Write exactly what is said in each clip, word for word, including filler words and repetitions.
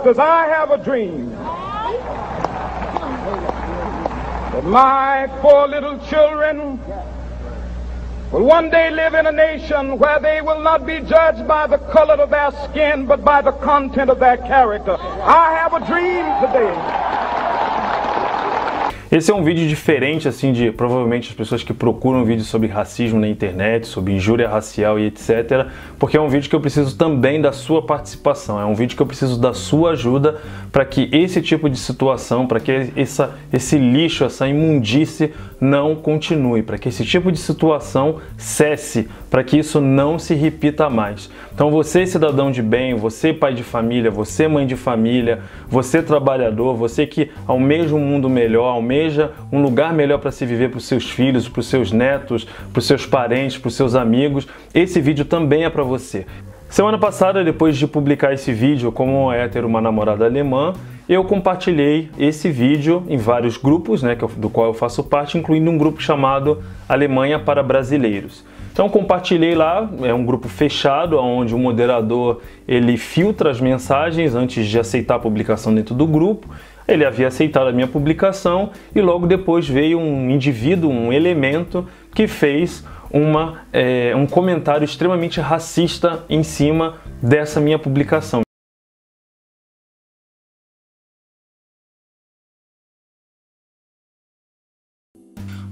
Because I have a dream that my four little children will one day live in a nation where they will not be judged by the color of their skin, but by the content of their character. I have a dream today. Esse é um vídeo diferente, assim, de provavelmente as pessoas que procuram vídeos sobre racismo na internet, sobre injúria racial e etcétera, porque é um vídeo que eu preciso também da sua participação, é um vídeo que eu preciso da sua ajuda para que esse tipo de situação, para que essa, esse lixo, essa imundície não continue, para que esse tipo de situação cesse, para que isso não se repita mais. Então você, cidadão de bem, você pai de família, você mãe de família, você trabalhador, você que almeja um mundo melhor, almeja um lugar melhor para se viver para os seus filhos, para os seus netos, para os seus parentes, para os seus amigos, esse vídeo também é para você. Semana passada, depois de publicar esse vídeo, como é ter uma namorada alemã, eu compartilhei esse vídeo em vários grupos, né, que eu, do qual eu faço parte, incluindo um grupo chamado Alemanha para Brasileiros. Então compartilhei lá, é um grupo fechado, onde o moderador ele filtra as mensagens antes de aceitar a publicação dentro do grupo. Ele havia aceitado a minha publicação e logo depois veio um indivíduo, um elemento, que fez uma, é, um comentário extremamente racista em cima dessa minha publicação.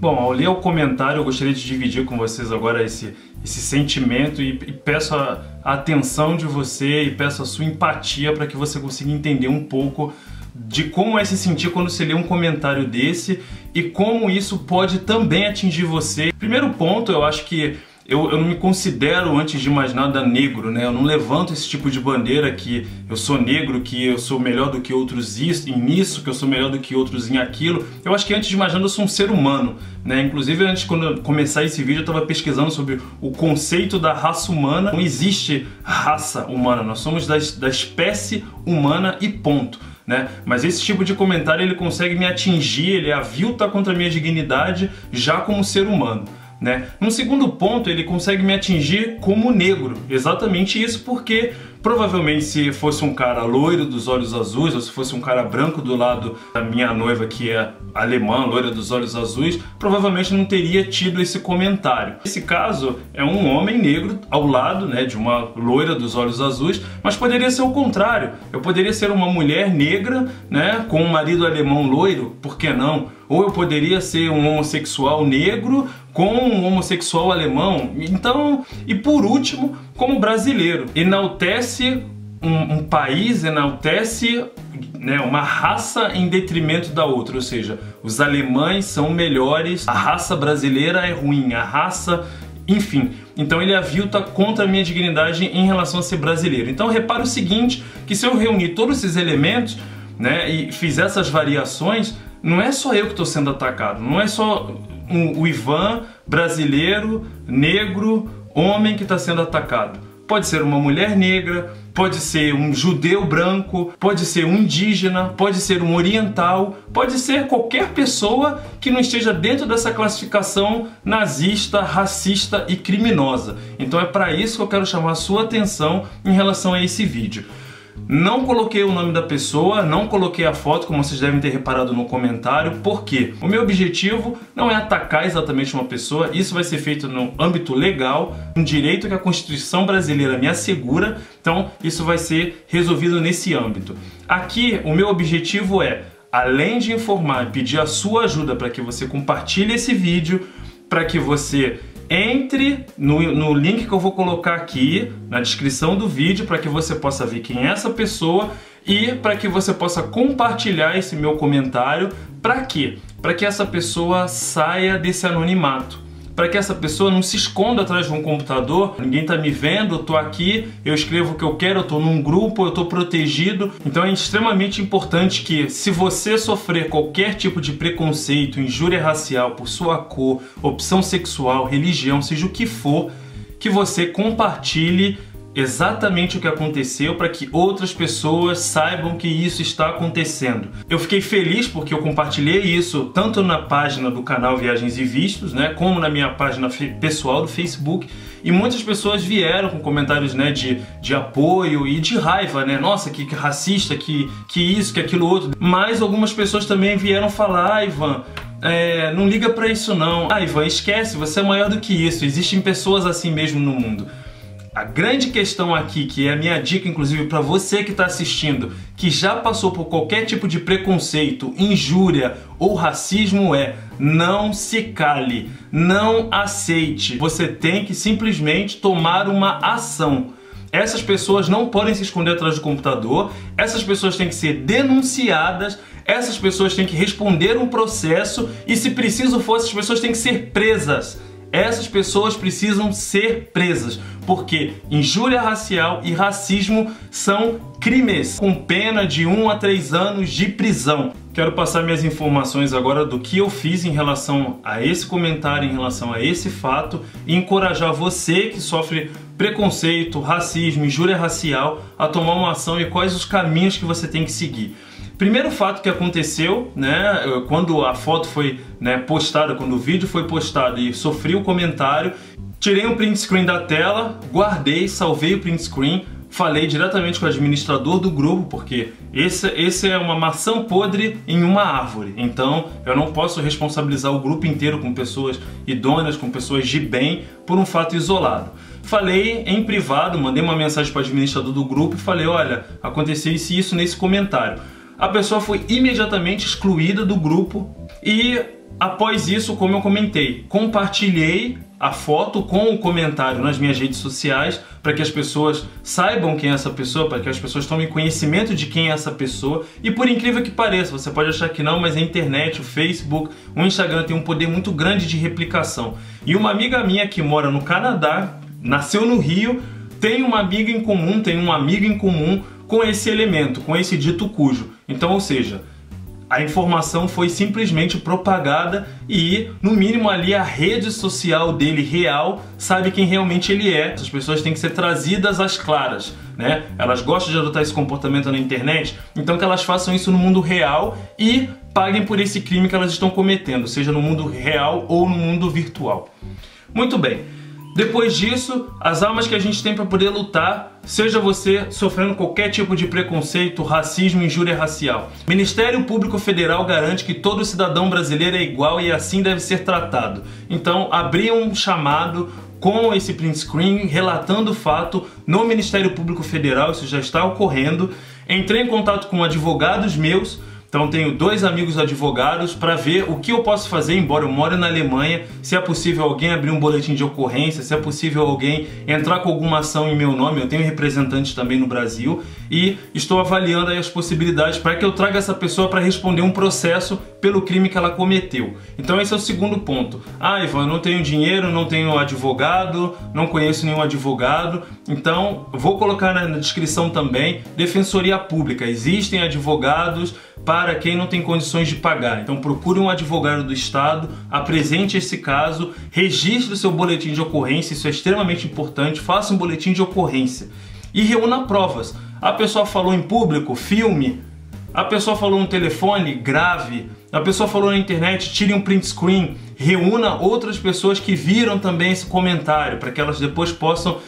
Bom, ao ler o comentário, eu gostaria de dividir com vocês agora esse, esse sentimento e, e peço a, a atenção de você e peço a sua empatia para que você consiga entender um pouco de como é se sentir quando você lê um comentário desse e como isso pode também atingir você. Primeiro ponto, eu acho que eu, eu não me considero, antes de mais nada, negro, né? Eu não levanto esse tipo de bandeira que eu sou negro, que eu sou melhor do que outros nisso, que eu sou melhor do que outros em aquilo. Eu acho que, antes de mais nada, eu sou um ser humano, né? Inclusive, antes, quando eu começar esse vídeo, eu estava pesquisando sobre o conceito da raça humana. Não existe raça humana, nós somos da, da espécie humana e ponto. Né? Mas esse tipo de comentário ele consegue me atingir, ele avilta contra a minha dignidade já como ser humano. Né? Num segundo ponto, ele consegue me atingir como negro, exatamente isso, porque provavelmente se fosse um cara loiro dos olhos azuis, ou se fosse um cara branco do lado da minha noiva que é alemã, loira dos olhos azuis, provavelmente não teria tido esse comentário. Esse caso é um homem negro ao lado, né, de uma loira dos olhos azuis, mas poderia ser o contrário, eu poderia ser uma mulher negra, né, com um marido alemão loiro, por que não? Ou eu poderia ser um homossexual negro com um homossexual alemão. Então, e por último, como brasileiro, enaltece um, um país, enaltece, né, uma raça em detrimento da outra, ou seja, os alemães são melhores, a raça brasileira é ruim, a raça, enfim. Então ele avilta contra a minha dignidade em relação a ser brasileiro. Então repara o seguinte, que se eu reunir todos esses elementos, né, e fizer essas variações, não é só eu que estou sendo atacado, não é só o Ivan, brasileiro, negro, homem que está sendo atacado. Pode ser uma mulher negra, pode ser um judeu branco, pode ser um indígena, pode ser um oriental, pode ser qualquer pessoa que não esteja dentro dessa classificação nazista, racista e criminosa. Então é para isso que eu quero chamar a sua atenção em relação a esse vídeo. Não coloquei o nome da pessoa, não coloquei a foto, como vocês devem ter reparado no comentário, porque o meu objetivo não é atacar exatamente uma pessoa, isso vai ser feito no âmbito legal, um direito que a Constituição brasileira me assegura, então isso vai ser resolvido nesse âmbito. Aqui o meu objetivo é, além de informar e pedir a sua ajuda para que você compartilhe esse vídeo, para que você entre no, no link que eu vou colocar aqui na descrição do vídeo para que você possa ver quem é essa pessoa e para que você possa compartilhar esse meu comentário. Para quê? Para que essa pessoa saia desse anonimato, para que essa pessoa não se esconda atrás de um computador. Ninguém tá me vendo, eu tô aqui, eu escrevo o que eu quero, eu tô num grupo, eu tô protegido. Então é extremamente importante que, se você sofrer qualquer tipo de preconceito, injúria racial por sua cor, opção sexual, religião, seja o que for, que você compartilhe exatamente o que aconteceu para que outras pessoas saibam que isso está acontecendo. Eu fiquei feliz porque eu compartilhei isso tanto na página do canal Viagens e Vistos, né, como na minha página pessoal do Facebook, e muitas pessoas vieram com comentários, né, de, de apoio e de raiva, né, nossa, que, que racista, que, que isso, que aquilo outro. Mas algumas pessoas também vieram falar, ah, Ivan, É, não liga pra isso não. Ah, Ivan, esquece, você é maior do que isso. Existem pessoas assim mesmo no mundo. A grande questão aqui, que é a minha dica inclusive pra você que tá assistindo, que já passou por qualquer tipo de preconceito, injúria ou racismo, é: não se cale, não aceite. Você tem que simplesmente tomar uma ação. Essas pessoas não podem se esconder atrás do computador, essas pessoas têm que ser denunciadas, essas pessoas têm que responder um processo e, se preciso for, essas pessoas têm que ser presas. Essas pessoas precisam ser presas, porque injúria racial e racismo são crimes com pena de um a três anos de prisão. Quero passar minhas informações agora do que eu fiz em relação a esse comentário, em relação a esse fato, e encorajar você que sofre preconceito, racismo, injúria racial a tomar uma ação e quais os caminhos que você tem que seguir. Primeiro fato que aconteceu, né, quando a foto foi, né, postada, quando o vídeo foi postado e sofri o comentário, tirei um print screen da tela, guardei, salvei o print screen, falei diretamente com o administrador do grupo, porque esse, esse é uma maçã podre em uma árvore. Então eu não posso responsabilizar o grupo inteiro, com pessoas idôneas, com pessoas de bem, por um fato isolado. Falei em privado, mandei uma mensagem para o administrador do grupo e falei: olha, aconteceu isso e isso nesse comentário. A pessoa foi imediatamente excluída do grupo e, após isso, como eu comentei, compartilhei a foto com o comentário nas minhas redes sociais para que as pessoas saibam quem é essa pessoa, para que as pessoas tomem conhecimento de quem é essa pessoa. E, por incrível que pareça, você pode achar que não, mas a internet, o Facebook, o Instagram tem um poder muito grande de replicação. E uma amiga minha que mora no Canadá, nasceu no Rio, tem uma amiga em comum, tem um amigo em comum com esse elemento, com esse dito cujo. Então, ou seja, a informação foi simplesmente propagada e, no mínimo, ali a rede social dele real sabe quem realmente ele é. As pessoas têm que ser trazidas às claras, né? Elas gostam de adotar esse comportamento na internet, então que elas façam isso no mundo real e paguem por esse crime que elas estão cometendo, seja no mundo real ou no mundo virtual. Muito bem. Depois disso, as armas que a gente tem para poder lutar, seja você sofrendo qualquer tipo de preconceito, racismo, injúria racial. Ministério Público Federal garante que todo cidadão brasileiro é igual e assim deve ser tratado. Então, abrir um chamado com esse print screen, relatando o fato no Ministério Público Federal, isso já está ocorrendo. Entrei em contato com advogados meus, então tenho dois amigos advogados, para ver o que eu posso fazer, embora eu moro na Alemanha, se é possível alguém abrir um boletim de ocorrência, se é possível alguém entrar com alguma ação em meu nome. Eu tenho representantes também no Brasil e estou avaliando aí as possibilidades para que eu traga essa pessoa para responder um processo pelo crime que ela cometeu. Então esse é o segundo ponto. Ah, Ivan, não tenho dinheiro, não tenho advogado, não conheço nenhum advogado. Então vou colocar na descrição também, Defensoria Pública. Existem advogados para quem não tem condições de pagar. Então procure um advogado do Estado, apresente esse caso, registre o seu boletim de ocorrência, isso é extremamente importante, faça um boletim de ocorrência e reúna provas. A pessoa falou em público, filme, a pessoa falou no telefone, grave, a pessoa falou na internet, tire um print screen, reúna outras pessoas que viram também esse comentário, para que elas depois possam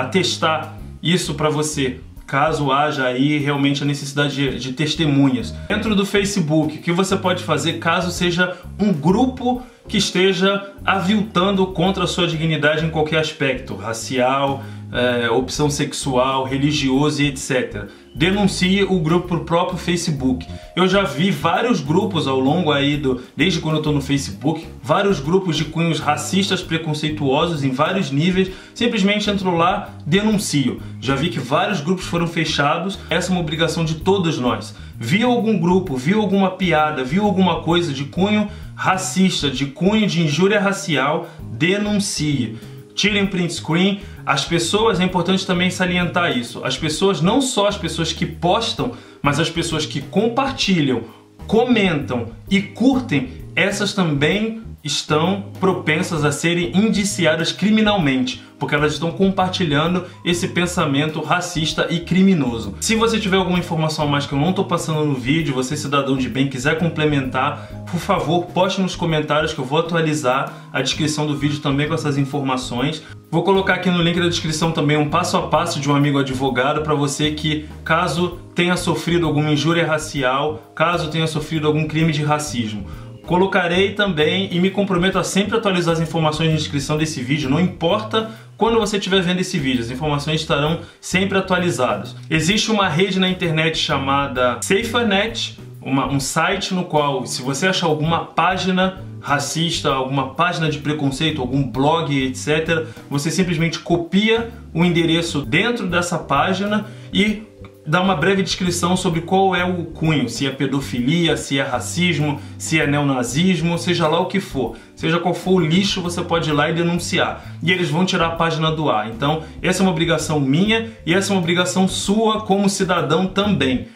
atestar isso para você, caso haja aí realmente a necessidade de, de testemunhas. Dentro do Facebook, o que você pode fazer caso seja um grupo que esteja aviltando contra a sua dignidade em qualquer aspecto, racial, é, opção sexual, religioso e etcétera. Denuncie o grupo pro próprio Facebook. Eu já vi vários grupos ao longo aí, do, desde quando eu estou no Facebook, vários grupos de cunhos racistas, preconceituosos em vários níveis, simplesmente entro lá, denuncio. Já vi que vários grupos foram fechados, essa é uma obrigação de todos nós. Viu algum grupo, viu alguma piada, viu alguma coisa de cunho racista, de cunho de injúria racial, denuncie. Tirem print screen. As pessoas, é importante também salientar isso, as pessoas, não só as pessoas que postam, mas as pessoas que compartilham, comentam e curtem, essas também estão propensas a serem indiciadas criminalmente. porque elas estão compartilhando esse pensamento racista e criminoso. Se você tiver alguma informação a mais que eu não estou passando no vídeo, você cidadão de bem quiser complementar, por favor, poste nos comentários que eu vou atualizar a descrição do vídeo também com essas informações. Vou colocar aqui no link da descrição também um passo a passo de um amigo advogado para você que, caso tenha sofrido alguma injúria racial, caso tenha sofrido algum crime de racismo. Colocarei também e me comprometo a sempre atualizar as informações na descrição desse vídeo, não importa quando você estiver vendo esse vídeo, as informações estarão sempre atualizadas. Existe uma rede na internet chamada SafeNet, uma, um site no qual, se você achar alguma página racista, alguma página de preconceito, algum blog, etcétera, você simplesmente copia o endereço dentro dessa página e dá uma breve descrição sobre qual é o cunho, se é pedofilia, se é racismo, se é neonazismo, seja lá o que for. Seja qual for o lixo, você pode ir lá e denunciar. E eles vão tirar a página do ar. Então, essa é uma obrigação minha e essa é uma obrigação sua como cidadão também.